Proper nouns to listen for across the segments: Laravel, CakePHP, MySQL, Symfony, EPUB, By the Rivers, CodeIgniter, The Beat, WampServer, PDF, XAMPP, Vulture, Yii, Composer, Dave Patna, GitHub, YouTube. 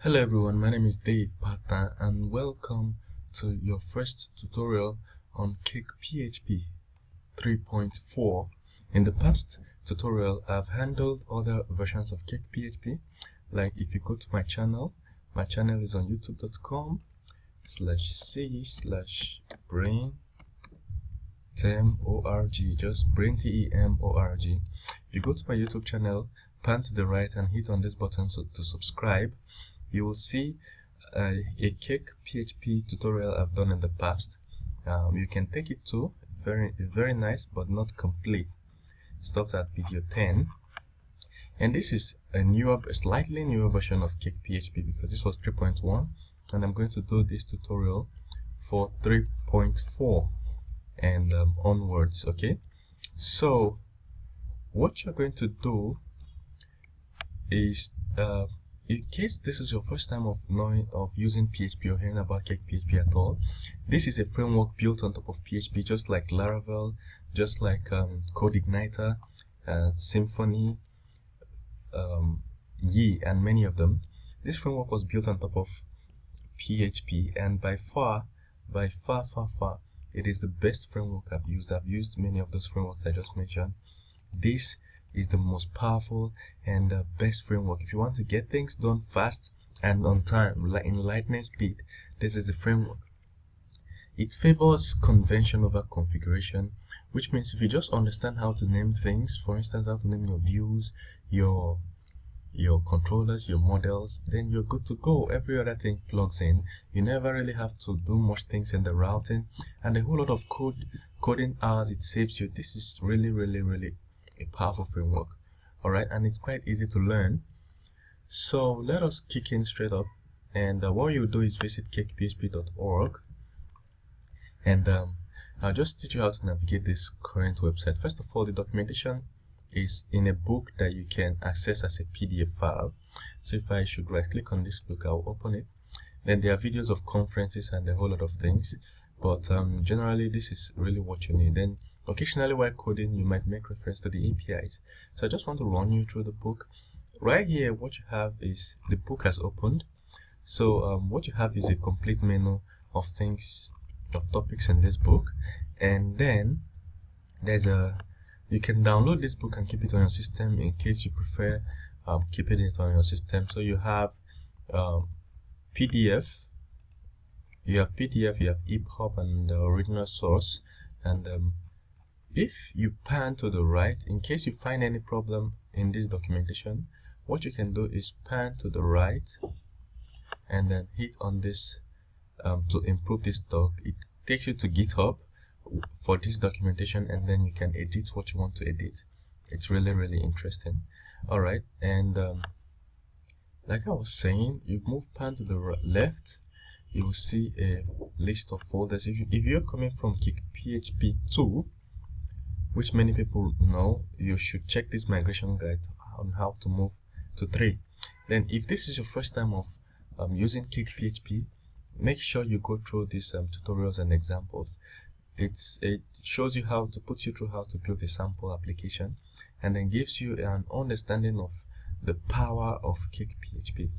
Hello everyone, my name is Dave Patna and welcome to your first tutorial on CakePHP 3.4. In the past tutorial, I've handled other versions of CakePHP. Like if you go to my channel is on youtube.com/c/braintemorg, just braintemorg. If you go to my YouTube channel, pan to the right and hit on this button to subscribe, you will see a CakePHP tutorial I've done in the past. You can take it to very nice but not complete. Stopped at video 10, and this is a slightly newer version of CakePHP because this was 3.1, and I'm going to do this tutorial for 3.4 and onwards. Okay, so what you're going to do is, in case this is your first time of using PHP or hearing about CakePHP at all, this is a framework built on top of PHP, just like Laravel, just like CodeIgniter, Symfony, Yii, and many of them. This framework was built on top of PHP, and by far, it is the best framework I've used. I've used many of those frameworks I just mentioned. This is the most powerful and the best framework. If you want to get things done fast and on time, like in lightning speed, this is the framework. It favors convention over configuration, which means if you just understand how to name things, for instance, how to name your views, your controllers, your models, then you're good to go. Every other thing plugs in. You never really have to do much things in the routing, and a whole lot of coding hours it saves you. This is really a powerful framework. All right, and it's quite easy to learn. So let us kick in straight up, and what you do is visit cakephp.org, and I'll just teach you how to navigate this current website. First of all, the documentation is in a book that you can access as a PDF file. So if I should right click on this book, I'll open it. Then there are videos of conferences and a whole lot of things, but generally this is really what you need. Then occasionally while coding, you might make reference to the APIs. So I just want to run you through the book. Right here, what you have is the book has opened. So what you have is a complete menu of things, of topics in this book. And then there's a, you can download this book and keep it on your system in case you prefer keeping it on your system. So you have PDF, you have EPUB and the original source. And if you pan to the right, in case you find any problem in this documentation, what you can do is pan to the right and then hit on this to improve this doc. It takes you to GitHub for this documentation, and then you can edit what you want to edit. It's really interesting. All right, and like I was saying, you move pan to the left, you will see a list of folders. If you're coming from CakePHP 2, which many people know, you should check this migration guide on how to move to 3. Then if this is your first time of using CakePHP, make sure you go through these tutorials and examples. It shows you how to build a sample application, and then gives you an understanding of the power of CakePHP.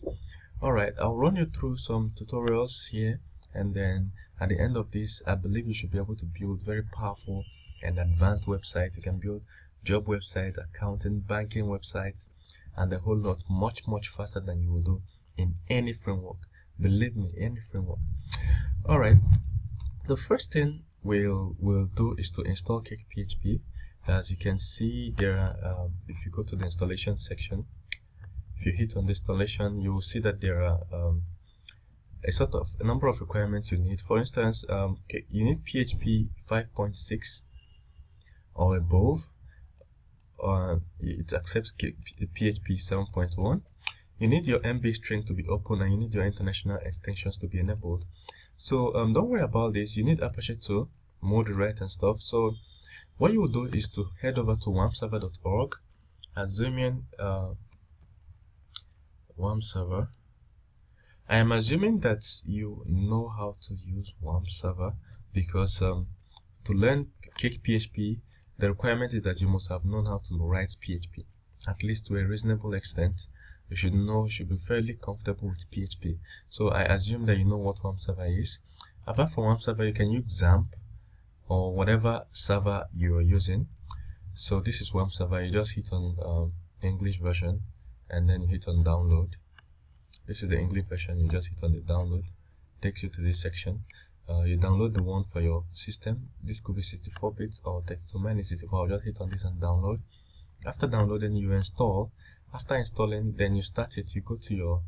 Alright, I'll run you through some tutorials here, and then at the end of this, I believe you should be able to build very powerful and advanced websites. You can build job websites, accounting, banking websites, and a whole lot much faster than you will do in any framework. Believe me, any framework. All right, the first thing we'll do is to install CakePHP. As you can see, there are if you go to the installation section, if you hit on the installation, you will see that there are a number of requirements you need. For instance, you need PHP 5.6 or above. It accepts PHP 7.1. You need your MB string to be open, and you need your international extensions to be enabled. So don't worry about this. You need Apache to moderate and stuff. So what you will do is to head over to WampServer.org, assuming WampServer. I am assuming that you know how to use WampServer, because to learn CakePHP, the requirement is that you must have known how to write PHP, at least to a reasonable extent. you should know, you should be fairly comfortable with PHP. So I assume that you know what WampServer is. Apart from WampServer, you can use XAMPP or whatever server you are using. So this is WampServer. You just hit on English version and then you hit on download. This is the English version. You just hit on the download, takes you to this section. You download the one for your system. This could be 64 bits or 32. Mine is 64. I'll just hit on this and download. After downloading, you install. After installing, then you start it. You go to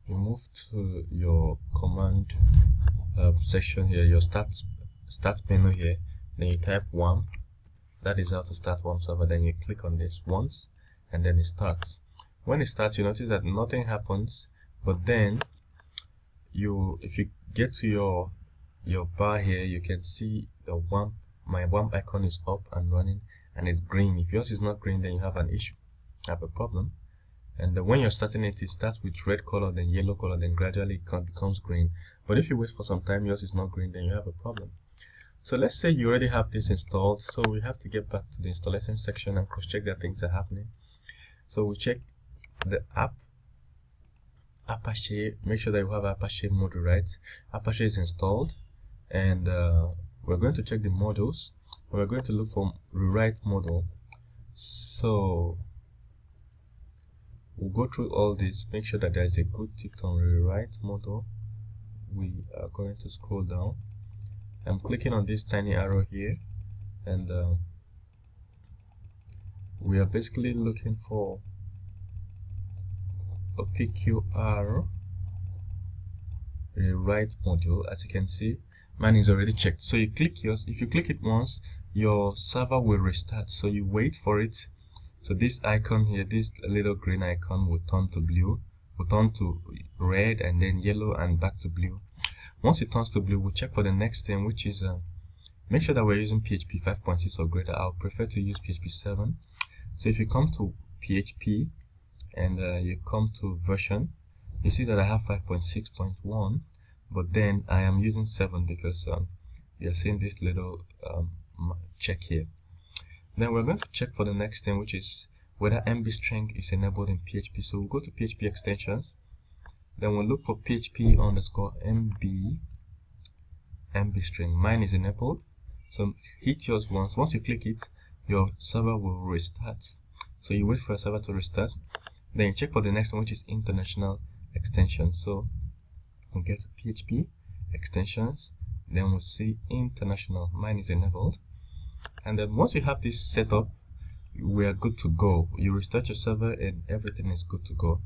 you move to your command section here, your start menu here. Then you type WAMP. That is how to start WampServer. Then you click on this once, and then it starts. When it starts, you notice that nothing happens. But then, if you get to your bar here, you can see the WAMP. My WAMP icon is up and running, and it's green. If yours is not green, then you have an issue, you have a problem. And when you're starting it, it starts with red color, then yellow color, then gradually it becomes green. But if you wait for some time, yours is not green, then you have a problem. So let's say you already have this installed. So we have to get back to the installation section and cross-check that things are happening. So we check the app, Apache, make sure that you have Apache module, right? Apache is installed, and we're going to check the modules. We're going to look for rewrite model. So we'll go through all this, make sure that there's a good tip on rewrite model. We are going to scroll down. I'm clicking on this tiny arrow here, and we are basically looking for a PQR rewrite module. As you can see, mine is already checked. So you click yours. If you click it once, your server will restart. So you wait for it. So this icon here, this little green icon will turn to blue, will turn to red, and then yellow, and back to blue. Once it turns to blue, we'll check for the next thing, which is make sure that we're using PHP 5.6 or greater. I'll prefer to use PHP 7. So if you come to PHP and you come to version, you see that I have 5.6.1, but then I am using 7 because you're seeing this little check here. Then we're going to check for the next thing, which is whether MB string is enabled in PHP. So we'll go to PHP extensions. Then we'll look for PHP underscore MB string. Mine is enabled. So hit yours once. Once you click it, your server will restart. So you wait for your server to restart. Then you check for the next one, which is international extension. So we'll get to PHP extensions. Then we'll see international. Mine is enabled. And then once you have this set up, we are good to go. You restart your server and everything is good to go.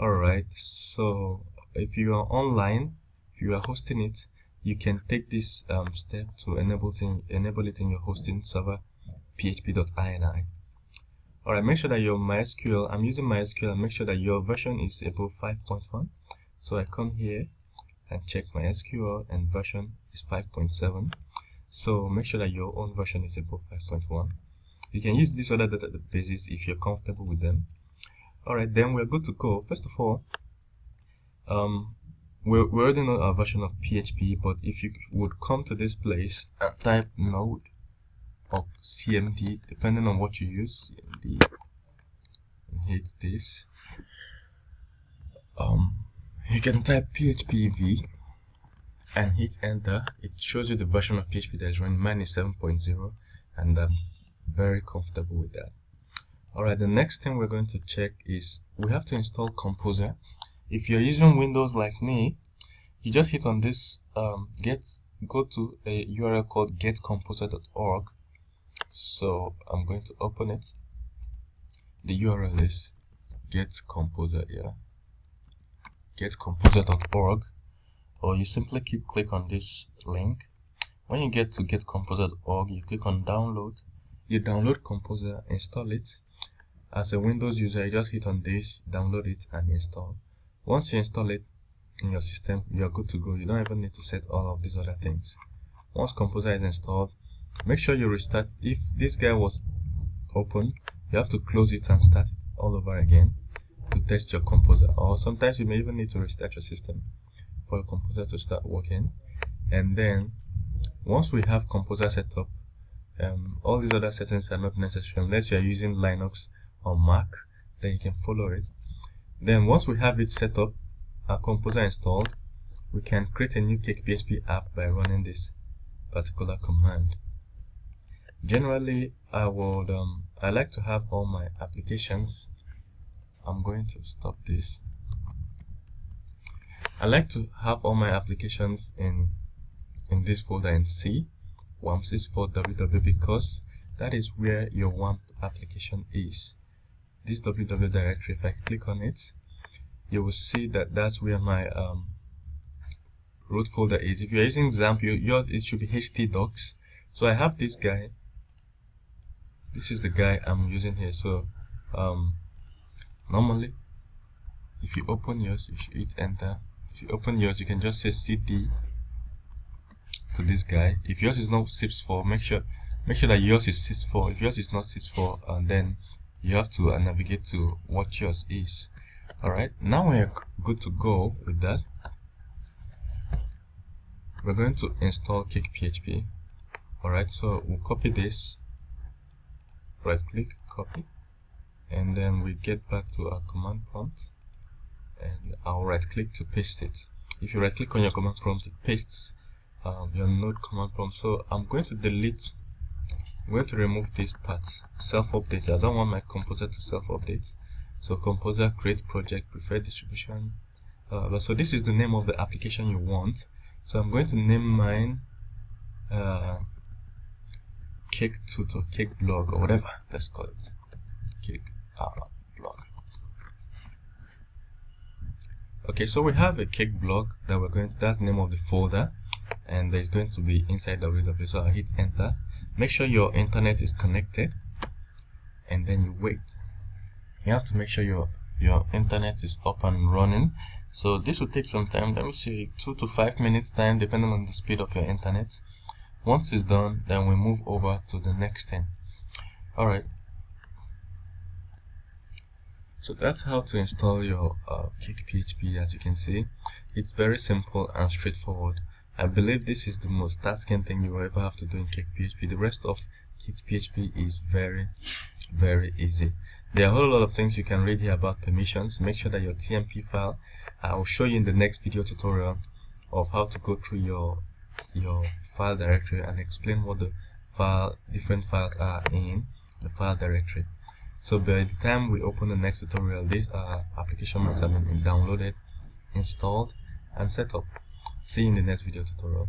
Alright, so if you are online, if you are hosting it, you can take this step to enable it in your hosting server, php.ini. Alright, make sure that your MySQL, I'm using MySQL, and make sure that your version is above 5.1. So I come here and check MySQL, and version is 5.7. So make sure that your own version is above 5.1. You can use these other databases if you're comfortable with them. Alright, then we're good to go. First of all, we already know our version of PHP, but if you would come to this place and type node or CMD, depending on what you use, CMD, and hit this, you can type PHPV and hit enter. It shows you the version of PHP that is running. Mine is 7.0, and I'm very comfortable with that. Alright, the next thing we're going to check is we have to install Composer. If you're using Windows like me, you just hit on this, go to a URL called getcomposer.org. So I'm going to open it. The URL is getcomposer, yeah. Getcomposer.org, or you simply click on this link. When you get to getcomposer.org, you click on download. You download Composer, install it. As a Windows user, you just hit on this, download it, and install. Once you install it in your system, you're good to go. You don't even need to set all of these other things. Once Composer is installed, make sure you restart. If this guy was open, you have to close it and start it all over again to test your Composer. Or sometimes you may even need to restart your system for your Composer to start working. And then, once we have Composer set up, all these other settings are not necessary unless you are using Linux on Mac, then you can follow it. Then once we have it set up, our Composer installed, we can create a new CakePHP app by running this particular command. Generally, I would I like to have all my applications. I'm going to stop this. I like to have all my applications in this folder in C, WAMP64WW, because that is where your WAMP application is. This WW directory, if I click on it, you will see that that's where my root folder is. If you're using XAMPP, yours it should be htdocs. So I have this guy. This is the guy I'm using here. So normally, if you open yours, if you hit enter, if you open yours, you can just say cd to this guy. If yours is not 64, make sure that yours is 64. If yours is not 64, and then you have to navigate to what yours is. All right. Now we're good to go with that. We're going to install CakePHP. Alright, so we'll copy this, right click, copy, and then we get back to our command prompt and I'll right click to paste it. If you right click on your command prompt, it pastes your node command prompt. So I'm going to delete, I'm going to remove this part, self-update. I don't want my Composer to self-update. So Composer, create project, preferred distribution. So this is the name of the application you want. So I'm going to name mine Cake Tutor, Cake Blog, or whatever. Let's call it Cake Blog. Okay, so we have a Cake Blog that we're going to. That's the name of the folder, and there's going to be inside WW. So I hit enter. Make sure your internet is connected, and then you wait. You have to make sure your internet is up and running. So this will take some time, let me see, 2 to 5 minutes time, depending on the speed of your internet. Once it's done, then we move over to the next thing. Alright, so that's how to install your CakePHP. As you can see, it's very simple and straightforward. I believe this is the most tasking thing you will ever have to do in CakePHP. The rest of CakePHP is very, very easy. There are a whole lot of things you can read here about permissions. Make sure that your TMP file, I'll show you in the next video tutorial of how to go through your file directory and explain what the different files are in the file directory. So by the time we open the next tutorial, this application must have been downloaded, installed, and set up. See you in the next video tutorial.